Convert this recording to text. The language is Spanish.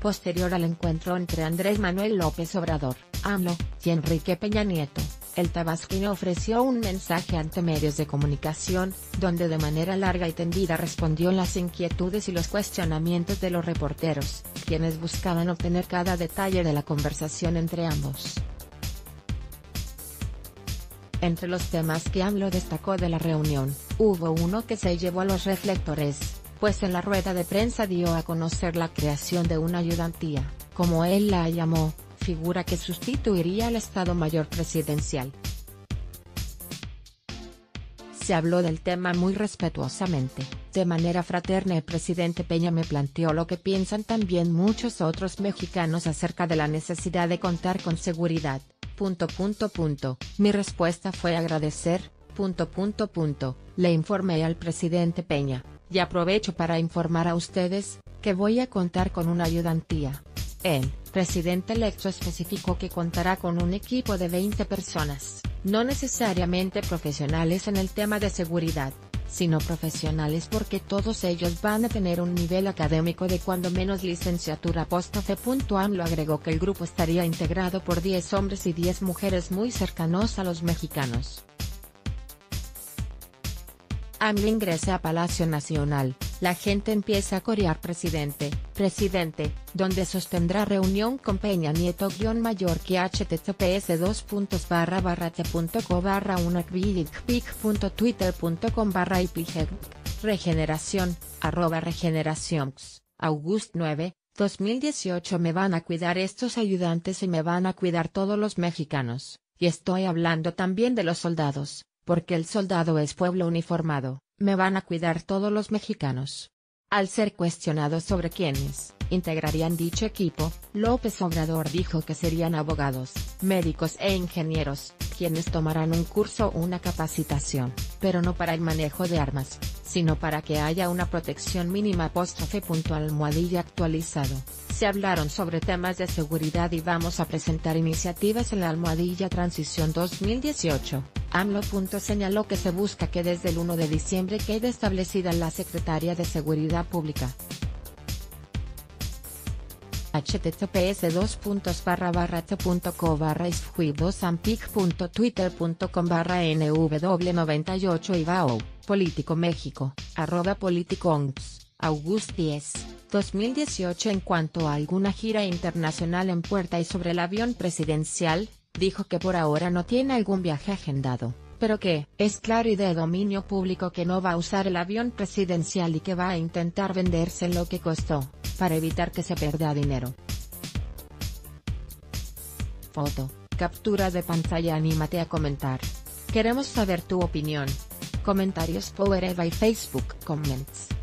Posterior al encuentro entre Andrés Manuel López Obrador, AMLO, y Enrique Peña Nieto, el tabasquino ofreció un mensaje ante medios de comunicación, donde de manera larga y tendida respondió las inquietudes y los cuestionamientos de los reporteros, quienes buscaban obtener cada detalle de la conversación entre ambos. Entre los temas que AMLO destacó de la reunión, hubo uno que se llevó a los reflectores, pues en la rueda de prensa dio a conocer la creación de una ayudantía, como él la llamó, figura que sustituiría al Estado Mayor Presidencial. Se habló del tema muy respetuosamente, de manera fraterna. El presidente Peña me planteó lo que piensan también muchos otros mexicanos acerca de la necesidad de contar con seguridad. Mi respuesta fue agradecer. Le informé al presidente Peña. Y aprovecho para informar a ustedes, que voy a contar con una ayudantía. El presidente electo especificó que contará con un equipo de 20 personas, no necesariamente profesionales en el tema de seguridad, sino profesionales porque todos ellos van a tener un nivel académico de cuando menos licenciatura apóstrofe. AMLO agregó que el grupo estaría integrado por 10 hombres y 10 mujeres muy cercanos a los mexicanos. AMLO ingresa a Palacio Nacional, la gente empieza a corear presidente, presidente, donde sostendrá reunión con Peña Nieto mayor que https://t.co/1acvillicpic.twitter.com/ipg, regeneración, @regeneracionx, August 9, 2018 Me van a cuidar estos ayudantes y me van a cuidar todos los mexicanos, y estoy hablando también de los soldados. Porque el soldado es pueblo uniformado, me van a cuidar todos los mexicanos. Al ser cuestionado sobre quiénes integrarían dicho equipo, López Obrador dijo que serían abogados, médicos e ingenieros, quienes tomarán un curso o una capacitación, pero no para el manejo de armas, sino para que haya una protección mínima #almohadilla actualizado. Se hablaron sobre temas de seguridad y vamos a presentar iniciativas en la almohadilla Transición 2018. AMLO. Señaló que se busca que desde el 1 de diciembre quede establecida la Secretaría de Seguridad Pública. https://t.co/isfui2ampic.twitter.com/nw98 Ibao, Político México, @politiconx, August 10, 2018 En cuanto a alguna gira internacional en puerta y sobre el avión presidencial, dijo que por ahora no tiene algún viaje agendado, pero que es claro y de dominio público que no va a usar el avión presidencial y que va a intentar venderse lo que costó, para evitar que se pierda dinero. Foto, captura de pantalla. Anímate a comentar. Queremos saber tu opinión. Comentarios powered by Facebook Comments.